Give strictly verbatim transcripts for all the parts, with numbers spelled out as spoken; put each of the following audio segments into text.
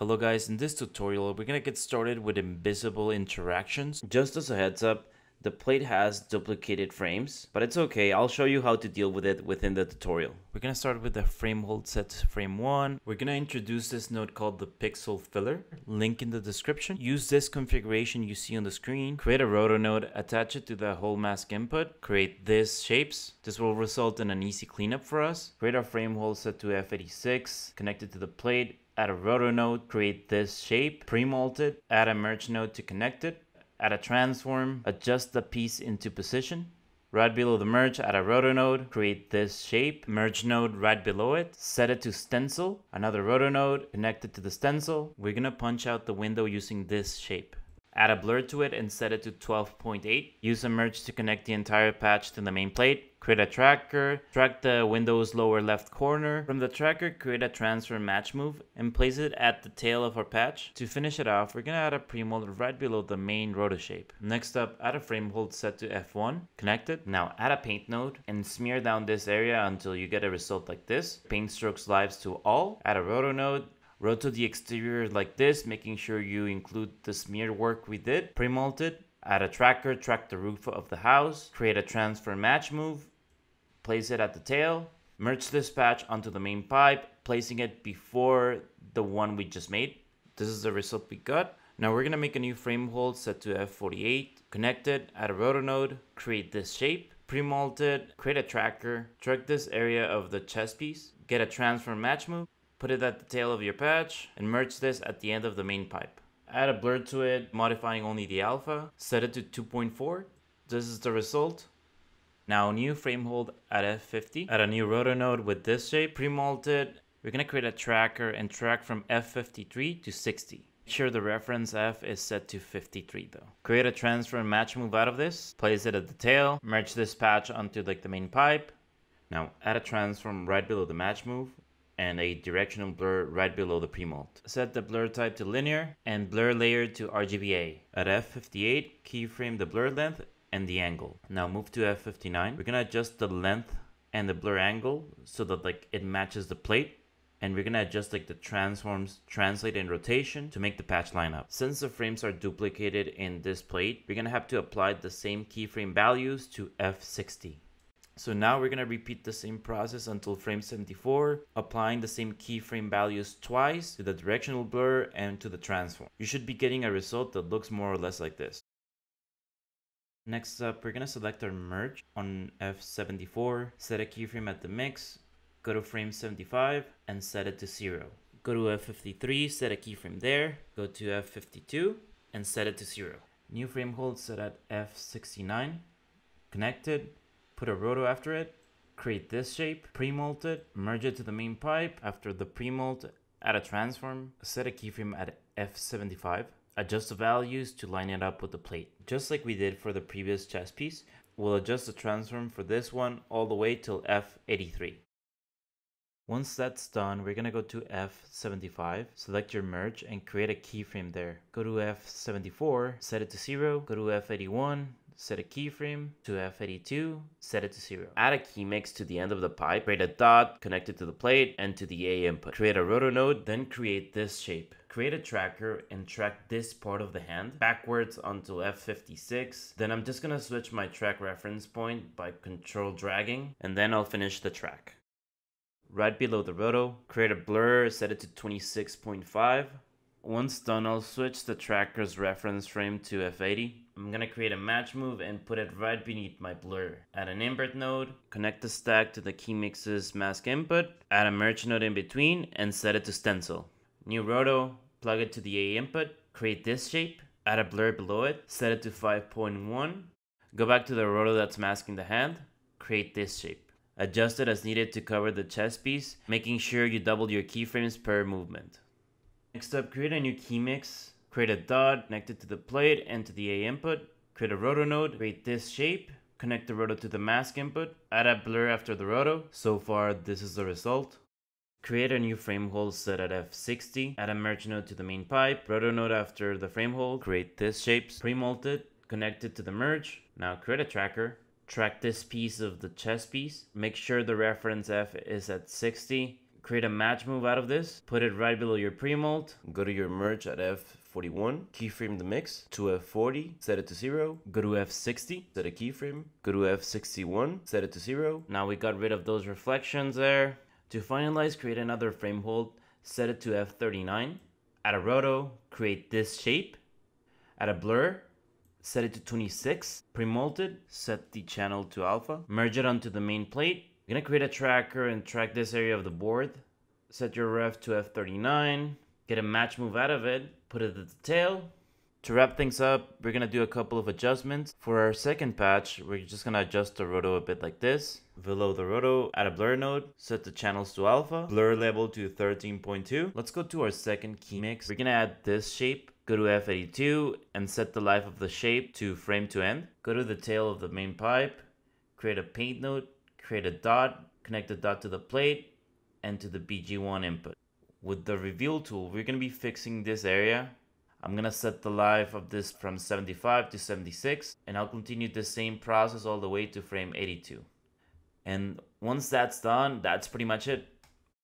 Hello guys, in this tutorial we're gonna get started with invisible interactions. Just as a heads up, the plate has duplicated frames, but it's okay, I'll show you how to deal with it within the tutorial. We're gonna start with the frame hold set to frame one. We're gonna introduce this node called the pixel filler, link in the description. Use this configuration you see on the screen, create a roto node, attach it to the whole mask input, create these shapes. This will result in an easy cleanup for us. Create our frame hold set to F eighty-six, connect it to the plate, add a roto node, create this shape, premult it, add a merge node to connect it. Add a transform, adjust the piece into position. Right below the merge, add a roto node, create this shape, merge node right below it, set it to stencil, another roto node, connect it to the stencil. We're gonna punch out the window using this shape. Add a blur to it and set it to twelve point eight. Use a merge to connect the entire patch to the main plate. Create a tracker, track the window's lower left corner. From the tracker, create a transform match move and place it at the tail of our patch. To finish it off, we're gonna add a premold right below the main roto shape. Next up, add a frame hold set to F one, connect it. Now add a paint node and smear down this area until you get a result like this. Paint strokes lives to all, add a roto node, rotate the exterior like this, making sure you include the smear work we did. Premult it, add a tracker, track the roof of the house, create a transfer match move, place it at the tail, merge this patch onto the main pipe, placing it before the one we just made. This is the result we got. Now we're gonna make a new frame hold set to F forty-eight, connect it, add a roto node, create this shape, premult it, create a tracker, track this area of the chess piece, get a transfer match move, put it at the tail of your patch and merge this at the end of the main pipe. Add a blur to it, modifying only the alpha, set it to two point four. This is the result. Now new frame hold at F fifty. Add a new roto node with this shape, premult it. We're gonna create a tracker and track from F fifty-three to sixty. Make sure the reference F is set to fifty-three though. Create a transfer and match move out of this, place it at the tail, merge this patch onto like the main pipe. Now add a transform right below the match move and a directional blur right below the premult. Set the blur type to linear and blur layer to R G B A. At F fifty-eight, keyframe the blur length and the angle. Now move to F fifty-nine. We're gonna adjust the length and the blur angle so that like it matches the plate. And we're gonna adjust like the transforms, translate and rotation to make the patch line up. Since the frames are duplicated in this plate, we're gonna have to apply the same keyframe values to F sixty. So now we're gonna repeat the same process until frame seventy-four, applying the same keyframe values twice to the directional blur and to the transform. You should be getting a result that looks more or less like this. Next up, we're gonna select our merge on F seventy-four, set a keyframe at the mix, go to frame seventy-five and set it to zero. Go to F fifty-three, set a keyframe there, go to F fifty-two and set it to zero. New frame hold set at F sixty-nine, connected. Put a roto after it, create this shape, premult it, merge it to the main pipe. After the premult, add a transform, set a keyframe at F seventy-five, adjust the values to line it up with the plate. Just like we did for the previous chess piece, we'll adjust the transform for this one all the way till F eighty-three. Once that's done, we're gonna go to F seventy-five, select your merge and create a keyframe there. Go to F seventy-four, set it to zero, go to F eighty-one, set a keyframe to F eighty-two, set it to zero. Add a key mix to the end of the pipe, create a dot, connect it to the plate and to the A input. Create a roto node, then create this shape. Create a tracker and track this part of the hand backwards until F fifty-six. Then I'm just gonna switch my track reference point by control dragging, and then I'll finish the track. Right below the roto, create a blur, set it to twenty-six point five. Once done, I'll switch the tracker's reference frame to F eighty. I'm gonna create a match move and put it right beneath my blur. Add an invert node, connect the stack to the key mix's mask input, add a merge node in between and set it to stencil. New roto, plug it to the A input, create this shape, add a blur below it, set it to five point one. Go back to the roto that's masking the hand, create this shape. Adjust it as needed to cover the chess piece, making sure you double your keyframes per movement. Next up, create a new key mix, create a dot, connect it to the plate and to the A input, create a roto node, create this shape, connect the roto to the mask input, add a blur after the roto. So far, this is the result. Create a new frame hold set at F sixty, add a merge node to the main pipe, roto node after the frame hold, create this shape, premult it, connect it to the merge. Now create a tracker, track this piece of the chess piece, make sure the reference F is at sixty, create a match move out of this, put it right below your premult, go to your merge at F forty-one, keyframe the mix to F forty, set it to zero, go to F sixty, set a keyframe, go to F sixty-one, set it to zero. Now we got rid of those reflections there. To finalize, create another frame hold, set it to F thirty-nine. At a roto, create this shape. At a blur, set it to twenty-six, premult it, set the channel to alpha, merge it onto the main plate. You're gonna create a tracker and track this area of the board, set your ref to F thirty-nine, get a match move out of it, put it at the tail. To wrap things up, we're gonna do a couple of adjustments. For our second patch, we're just gonna adjust the roto a bit like this. Below the roto, add a blur node, set the channels to alpha, blur level to thirteen point two. Let's go to our second key mix. We're gonna add this shape. Go to F eighty-two and set the life of the shape to frame to end. Go to the tail of the main pipe, create a paint node, create a dot, connect the dot to the plate and to the B G one input. With the reveal tool, we're gonna be fixing this area. I'm gonna set the life of this from seventy-five to seventy-six, and I'll continue the same process all the way to frame eighty-two. And once that's done, that's pretty much it.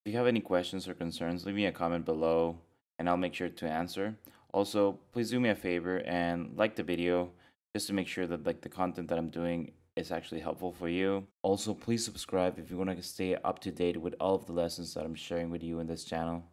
If you have any questions or concerns, leave me a comment below and I'll make sure to answer. Also, please do me a favor and like the video just to make sure that like the content that I'm doing is actually helpful for you. Also, please subscribe if you want to stay up to date with all of the lessons that I'm sharing with you in this channel.